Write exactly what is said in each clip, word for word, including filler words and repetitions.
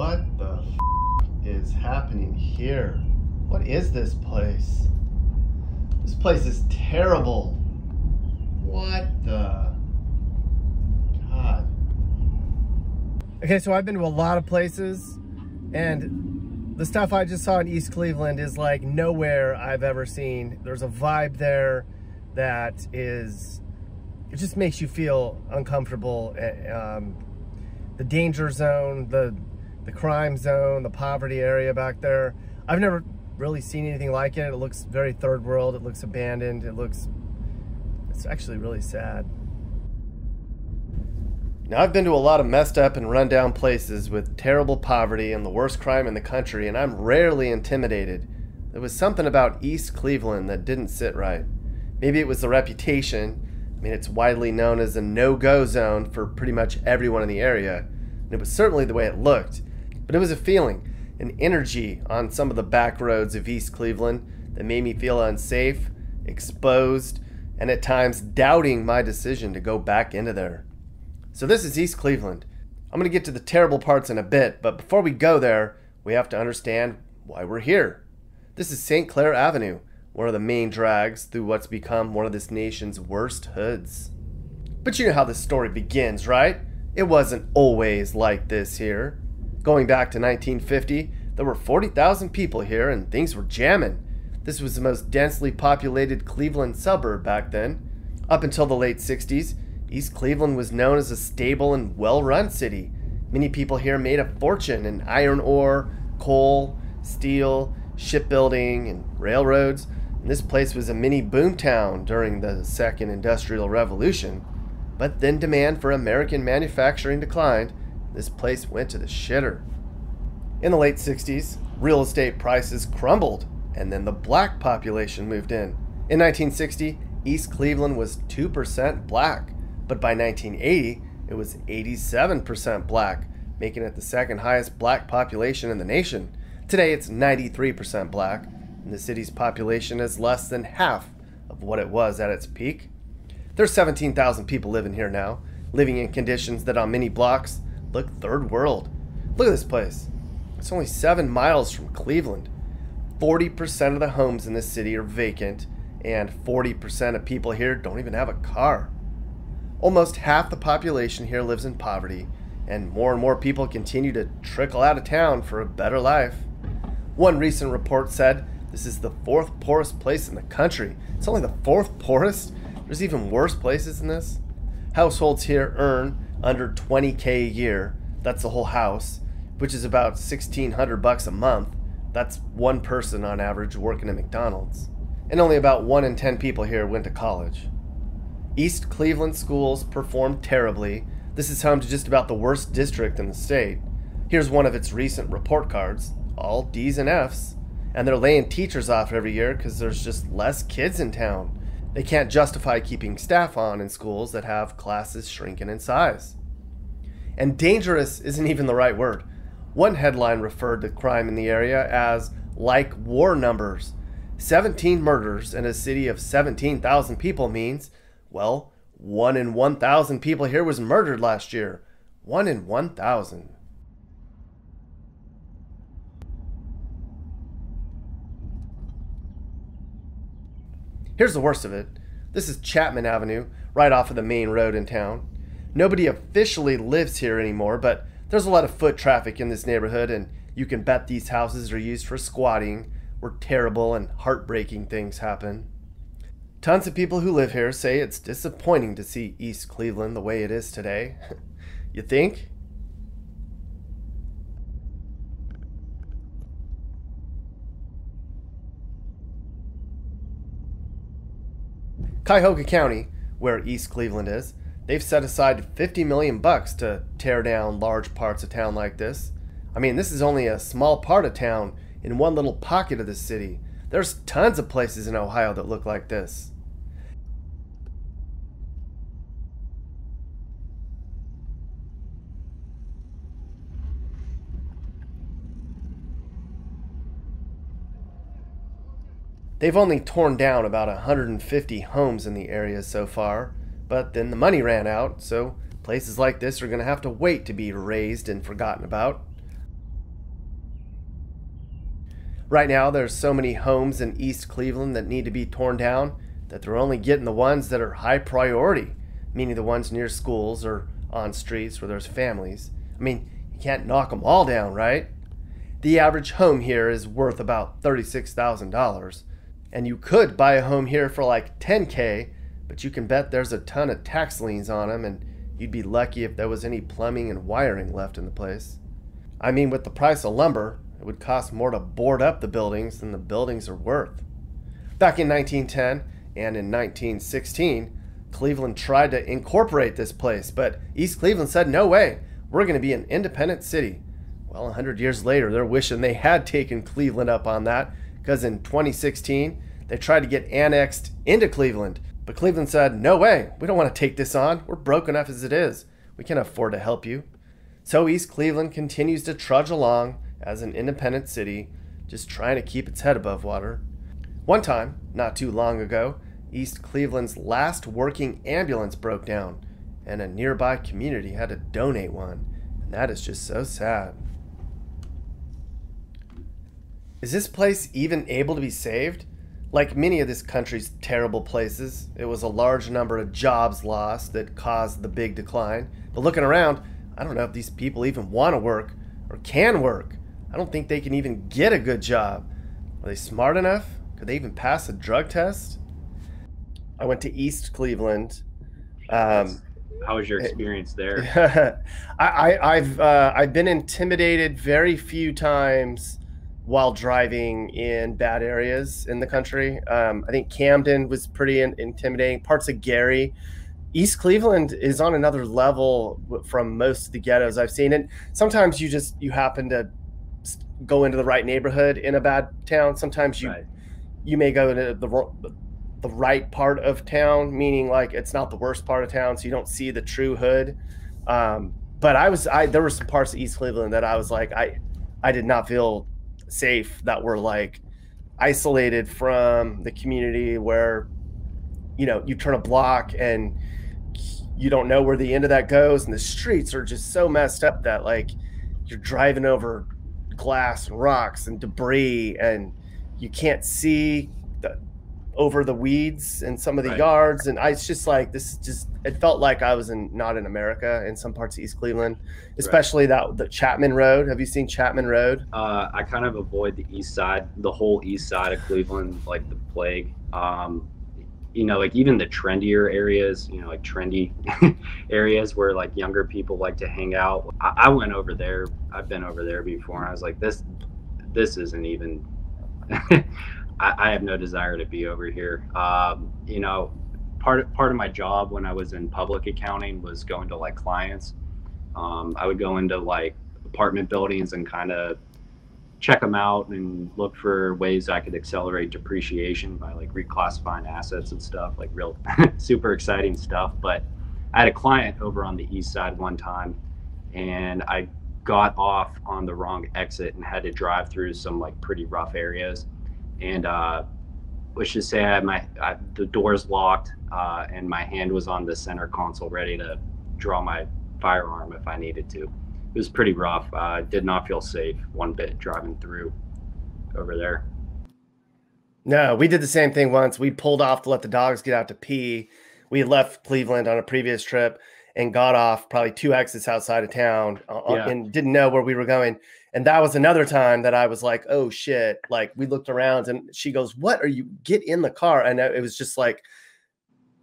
What the f is happening here? What is this place? This place is terrible. What the? God. Okay, so I've been to a lot of places, and the stuff I just saw in East Cleveland is like nowhere I've ever seen. There's a vibe there that is, it just makes you feel uncomfortable. Um, the danger zone, the, the crime zone, the poverty area back there. I've never really seen anything like it. It looks very third world. It looks abandoned. It looks, it's actually really sad. Now, I've been to a lot of messed up and rundown places with terrible poverty and the worst crime in the country, and I'm rarely intimidated. There was something about East Cleveland that didn't sit right. Maybe it was the reputation. I mean, it's widely known as a no-go zone for pretty much everyone in the area, and it was certainly the way it looked. But it was a feeling, an energy on some of the back roads of East Cleveland that made me feel unsafe, exposed, and at times doubting my decision to go back into there. So this is East Cleveland. I'm going to get to the terrible parts in a bit, but before we go there, we have to understand why we're here. This is Saint Clair Avenue, one of the main drags through what's become one of this nation's worst hoods. But you know how this story begins, right? It wasn't always like this here. Going back to nineteen fifty, there were forty thousand people here and things were jamming. This was the most densely populated Cleveland suburb back then. Up until the late sixties, East Cleveland was known as a stable and well-run city. Many people here made a fortune in iron ore, coal, steel, shipbuilding, and railroads. And this place was a mini boomtown during the Second Industrial Revolution. But then demand for American manufacturing declined. This place went to the shitter. In the late sixties, real estate prices crumbled, and then the black population moved in. In nineteen sixty, East Cleveland was two percent black. But by nineteen eighty, it was eighty-seven percent black, making it the second highest black population in the nation. Today, it's ninety-three percent black, and the city's population is less than half of what it was at its peak. There's seventeen thousand people living here now, living in conditions that on many blocks look third world. Look at this place. It's only seven miles from Cleveland. forty percent of the homes in this city are vacant, and forty percent of people here don't even have a car. Almost half the population here lives in poverty, and more and more people continue to trickle out of town for a better life. One recent report said this is the fourth poorest place in the country. It's only the fourth poorest? There's even worse places than this. Households here earn under twenty K a year. That's the whole house, which is about sixteen hundred bucks a month. That's one person on average working at McDonald's. And only about one in ten people here went to college. East Cleveland schools performed terribly. This is home to just about the worst district in the state. Here's one of its recent report cards, all D's and F's. And they're laying teachers off every year because there's just less kids in town. They can't justify keeping staff on in schools that have classes shrinking in size. And dangerous isn't even the right word. One headline referred to crime in the area as like war numbers. seventeen murders in a city of seventeen thousand people means, well, one in one thousand people here was murdered last year. one in one thousand. Here's the worst of it. This is Chapman Avenue, right off of the main road in town. Nobody officially lives here anymore, but there's a lot of foot traffic in this neighborhood, and you can bet these houses are used for squatting, where terrible and heartbreaking things happen. Tons of people who live here say it's disappointing to see East Cleveland the way it is today. You think? Cuyahoga County, where East Cleveland is, they've set aside fifty million bucks to tear down large parts of town like this. I mean, this is only a small part of town in one little pocket of the city. There's tons of places in Ohio that look like this. They've only torn down about one hundred fifty homes in the area so far, but then the money ran out, so places like this are going to have to wait to be razed and forgotten about. Right now, there's so many homes in East Cleveland that need to be torn down that they're only getting the ones that are high priority, meaning the ones near schools or on streets where there's families. I mean, you can't knock them all down, right? The average home here is worth about thirty-six thousand dollars, and you could buy a home here for like ten K, but you can bet there's a ton of tax liens on them, and you'd be lucky if there was any plumbing and wiring left in the place. I mean, with the price of lumber, it would cost more to board up the buildings than the buildings are worth. Back in nineteen ten and in nineteen sixteen, Cleveland tried to incorporate this place, but East Cleveland said, no way, we're going to be an independent city. Well, one hundred years later, they're wishing they had taken Cleveland up on that, because in twenty sixteen, they tried to get annexed into Cleveland, but Cleveland said, no way, we don't want to take this on. We're broke enough as it is. We can't afford to help you. So East Cleveland continues to trudge along as an independent city, just trying to keep its head above water. One time, not too long ago, East Cleveland's last working ambulance broke down, and a nearby community had to donate one, and that is just so sad. Is this place even able to be saved? Like many of this country's terrible places, it was a large number of jobs lost that caused the big decline. But looking around, I don't know if these people even want to work or can work. I don't think they can even get a good job. Are they smart enough? Could they even pass a drug test? I went to East Cleveland. Um, How was your experience there? I, I, I've uh, I've been intimidated very few times while driving in bad areas in the country. Um, I think Camden was pretty in intimidating. Parts of Gary. East Cleveland is on another level from most of the ghettos I've seen. And sometimes you just you happen to go into the right neighborhood in a bad town. Sometimes you right. you may go to the the right part of town, meaning like it's not the worst part of town, so you don't see the true hood. Um, but I was I there were some parts of East Cleveland that I was like I I did not feel safe, that were like isolated from the community, where you know you turn a block and you don't know where the end of that goes, and the streets are just so messed up that like you're driving over glass and rocks and debris, and you can't see the, over the weeds in some of the right. yards. And I, it's just like this is just it felt like I was in not in America in some parts of East Cleveland, especially right. that the Chapman Road. Have you seen Chapman Road? Uh, I kind of avoid the east side, the whole east side of Cleveland, like the plague. Um, you know, like even the trendier areas, you know, like trendy areas where like younger people like to hang out. I, I went over there. I've been over there before. And I was like, this, this isn't even, I, I have no desire to be over here. Um, you know, part of, part of my job when I was in public accounting was going to like clients. Um, I would go into like apartment buildings and kind of check them out and look for ways I could accelerate depreciation by like reclassifying assets and stuff, like real super exciting stuff. But I had a client over on the east side one time, and I got off on the wrong exit and had to drive through some like pretty rough areas. And uh, let's just say I had my I, the doors locked uh, and my hand was on the center console ready to draw my firearm if I needed to. It was pretty rough. Uh, did not feel safe one bit driving through over there. No, we did the same thing once. We pulled off to let the dogs get out to pee. We left Cleveland on a previous trip and got off probably two exits outside of town yeah. and didn't know where we were going. And that was another time that I was like, oh shit. Like we looked around and she goes, what are you? Get in the car. And it was just like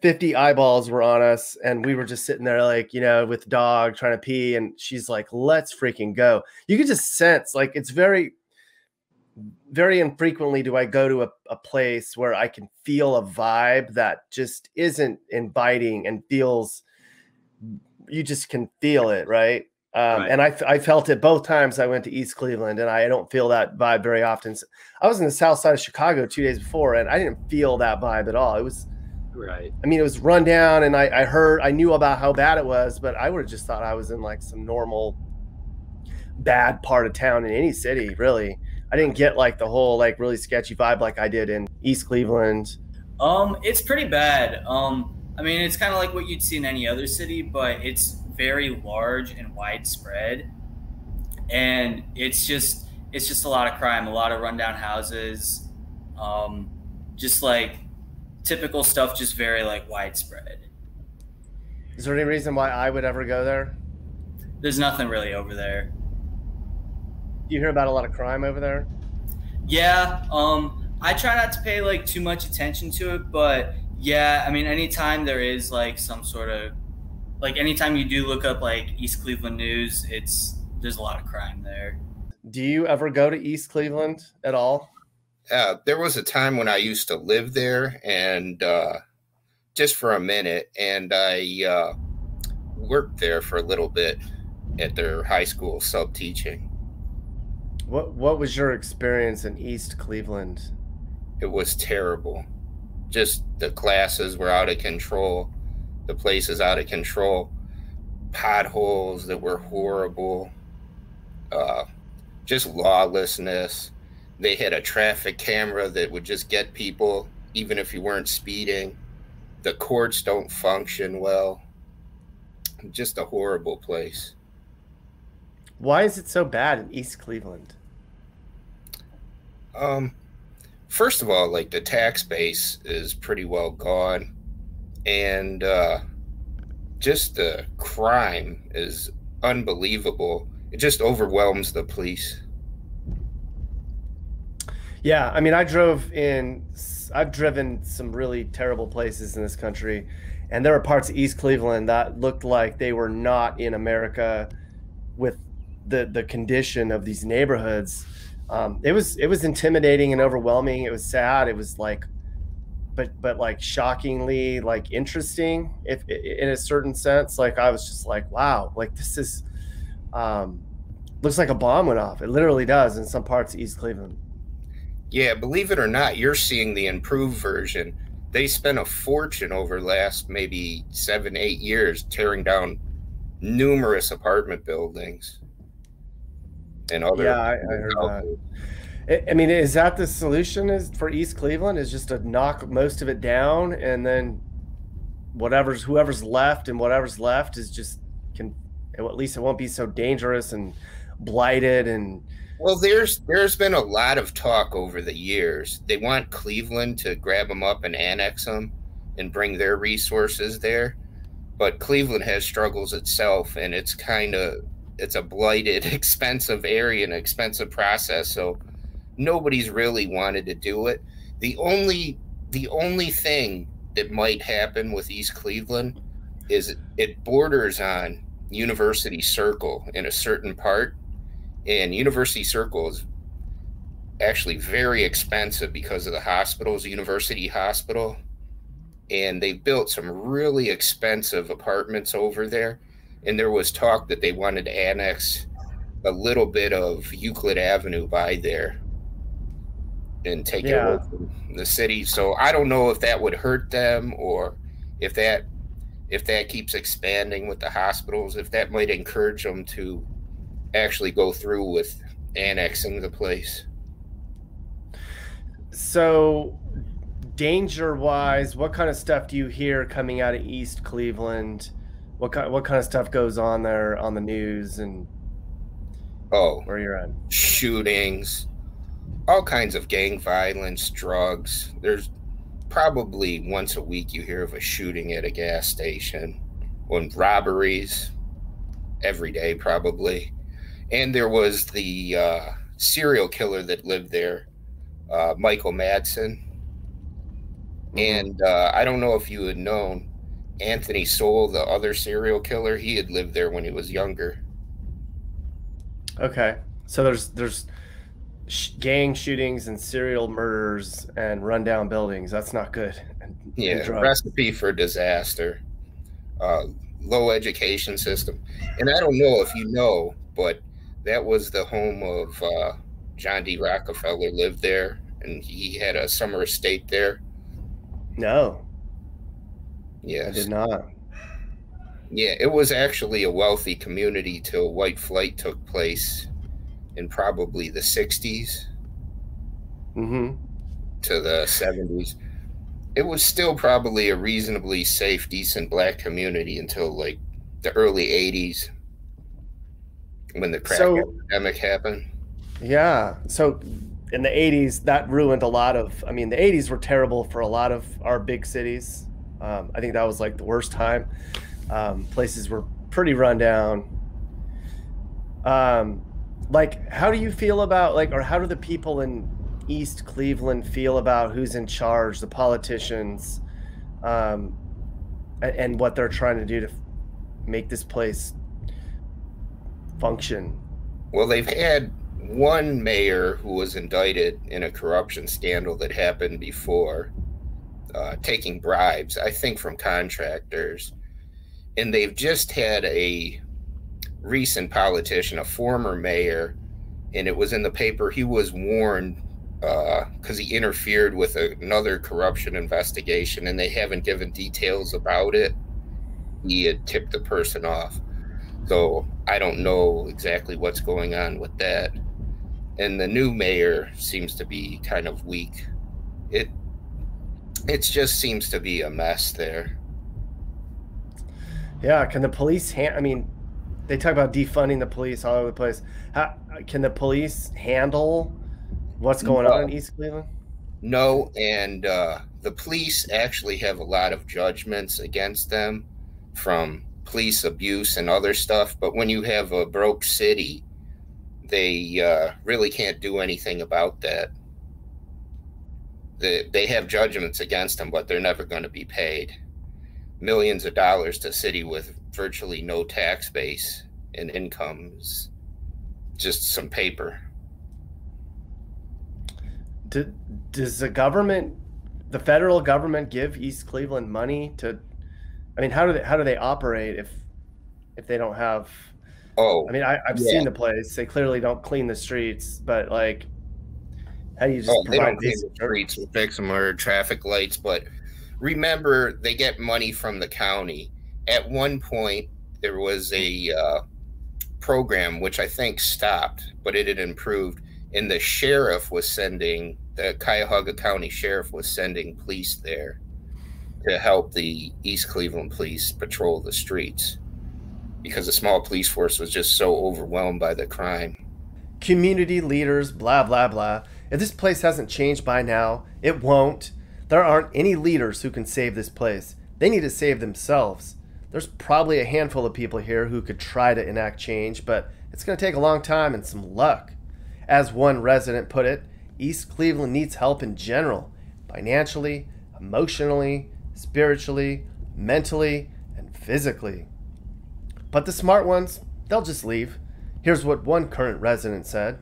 fifty eyeballs were on us, and we were just sitting there like, you know, with the dog trying to pee, and she's like, let's freaking go. You can just sense like it's very, very infrequently do I go to a, a place where I can feel a vibe that just isn't inviting and feels, you just can feel it, right? Um, right. And I, I felt it both times I went to East Cleveland, and I don't feel that vibe very often. So I was in the south side of Chicago two days before, and I didn't feel that vibe at all. It was Right. I mean, it was run down, and I, I heard, I knew about how bad it was, but I would have just thought I was in like some normal bad part of town in any city, really. I didn't get like the whole like really sketchy vibe like I did in East Cleveland. Um, it's pretty bad. Um, I mean, it's kind of like what you'd see in any other city, but it's very large and widespread, and it's just it's just a lot of crime, a lot of rundown houses, um, just like typical stuff, just very like widespread. Is there any reason why I would ever go there? There's nothing really over there. You hear about a lot of crime over there? Yeah, um, I try not to pay like too much attention to it, but yeah, I mean, anytime there is like some sort of, like anytime you do look up like East Cleveland news, it's, there's a lot of crime there. Do you ever go to East Cleveland at all? Uh, there was a time when I used to live there, and uh, just for a minute, and I uh, worked there for a little bit at their high school sub-teaching. What What was your experience in East Cleveland? It was terrible. Just the classes were out of control. The place is out of control. Potholes that were horrible. Uh, just lawlessness. They had a traffic camera that would just get people, even if you weren't speeding. The courts don't function well. Just a horrible place. Why is it so bad in East Cleveland? Um, first of all, like the tax base is pretty well gone, and uh, just the crime is unbelievable. It just overwhelms the police. Yeah, I mean, I drove in, I've driven some really terrible places in this country, and there were parts of East Cleveland that looked like they were not in America with the the condition of these neighborhoods. Um, it was it was intimidating and overwhelming. It was sad. It was like, but but like shockingly like interesting, if in a certain sense. Like I was just like, wow, like this is um, looks like a bomb went off. It literally does in some parts of East Cleveland. Yeah, believe it or not, you're seeing the improved version. They spent a fortune over the last maybe seven, eight years tearing down numerous apartment buildings and other. Yeah, I, I heard that. It, I mean, is that the solution is for East Cleveland, is just to knock most of it down, and then whatever's whoever's left and whatever's left is just can well, at least it won't be so dangerous and blighted and. Well, there's there's been a lot of talk over the years. They want Cleveland to grab them up and annex them and bring their resources there. But Cleveland has struggles itself, and it's kind of, it's a blighted, expensive area and expensive process. So nobody's really wanted to do it. The only the only thing that might happen with East Cleveland is it borders on University Circle in a certain part. And University Circle is actually very expensive because of the hospitals, University Hospital. And they built some really expensive apartments over there. And there was talk that they wanted to annex a little bit of Euclid Avenue by there and take yeah. it away from the city. So I don't know if that would hurt them, or if that, if that keeps expanding with the hospitals, if that might encourage them to actually go through with annexing the place. So danger wise, what kind of stuff do you hear coming out of East Cleveland? What kind, what kind of stuff goes on there on the news and oh, where you're at? Shootings, all kinds of gang violence, drugs. There's probably once a week you hear of a shooting at a gas station, or robberies every day probably. And there was the uh, serial killer that lived there, uh, Michael Madison. Mm-hmm. And uh, I don't know if you had known Anthony Sowell, the other serial killer. He had lived there when he was younger. Okay, so there's there's sh gang shootings and serial murders and rundown buildings. That's not good. And, yeah, and recipe for disaster. Uh, low education system, and I don't know if you know, but that was the home of uh, John D. Rockefeller lived there, and he had a summer estate there. No. Yes. I did not. Yeah, it was actually a wealthy community till white flight took place in probably the sixties mm-hmm. to the seventies. It was still probably a reasonably safe, decent black community until like the early eighties when the crack so, epidemic happened. Yeah. So in the eighties, that ruined a lot of, I mean, the eighties were terrible for a lot of our big cities. Um, I think that was like the worst time. Um, places were pretty run down. Um, like, how do you feel about, like, or how do the people in East Cleveland feel about who's in charge, the politicians, um, and, and what they're trying to do to make this place function? Well, they've had one mayor who was indicted in a corruption scandal that happened before, uh, taking bribes, I think from contractors. And they've just had a recent politician, a former mayor, and it was in the paper. He was warned because uh, he interfered with a, another corruption investigation, and they haven't given details about it. He had tipped the person off. So I don't know exactly what's going on with that. And the new mayor seems to be kind of weak. It, it just seems to be a mess there. Yeah, can the police hand, I mean, they talk about defunding the police all over the place. How, can the police handle what's going no. on in East Cleveland? No, and uh, the police actually have a lot of judgments against them from police abuse and other stuff. But when you have a broke city, they uh, really can't do anything about that. They, they have judgments against them, but they're never going to be paid. Millions of dollars to a city with virtually no tax base and incomes, just some paper. Do, does the government, the federal government, give East Cleveland money to? I mean, how do they how do they operate if if they don't have? Oh, I mean, I, I've yeah. seen the place. They clearly don't clean the streets, but like, how do you just oh, provide they don't these clean the streets or fix them or traffic lights, but. Remember, they get money from the county. At one point, there was a uh, program, which I think stopped, but it had improved. And the sheriff was sending, the Cuyahoga County sheriff was sending police there to help the East Cleveland police patrol the streets because the small police force was just so overwhelmed by the crime. Community leaders, blah, blah, blah. If this place hasn't changed by now, it won't. There aren't any leaders who can save this place. They need to save themselves. There's probably a handful of people here who could try to enact change, but it's going to take a long time and some luck. As one resident put it, East Cleveland needs help in general, financially, emotionally, spiritually, mentally, and physically. But the smart ones, they'll just leave. Here's what one current resident said.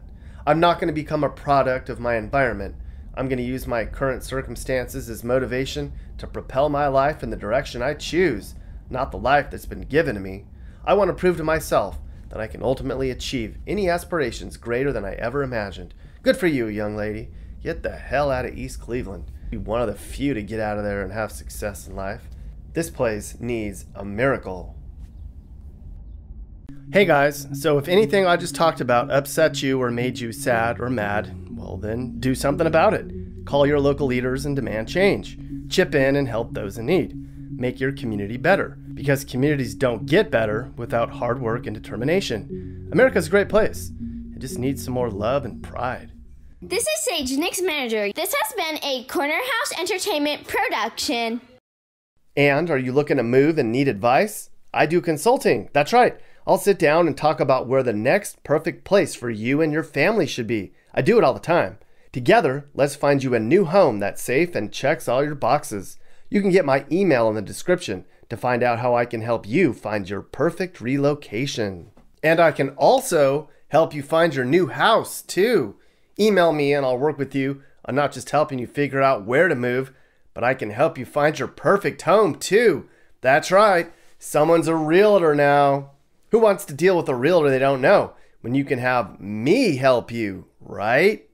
I'm not going to become a product of my environment. I'm going to use my current circumstances as motivation to propel my life in the direction I choose, not the life that's been given to me. I want to prove to myself that I can ultimately achieve any aspirations greater than I ever imagined. Good for you, young lady. Get the hell out of East Cleveland. You're one of the few to get out of there and have success in life. This place needs a miracle. Hey guys, so if anything I just talked about upset you or made you sad or mad, well then do something about it. Call your local leaders and demand change. Chip in and help those in need. Make your community better, because communities don't get better without hard work and determination. America's a great place. It just needs some more love and pride. This is Sage, Nick's manager. This has been a Corner House Entertainment production. And are you looking to move and need advice? I do consulting. That's right. I'll sit down and talk about where the next perfect place for you and your family should be. I do it all the time. Together, let's find you a new home that's safe and checks all your boxes. You can get my email in the description to find out how I can help you find your perfect relocation. And I can also help you find your new house too. Email me and I'll work with you. I'm not just helping you figure out where to move, but I can help you find your perfect home too. That's right. Someone's a realtor now. Who wants to deal with a realtor they don't know when you can have me help you, right?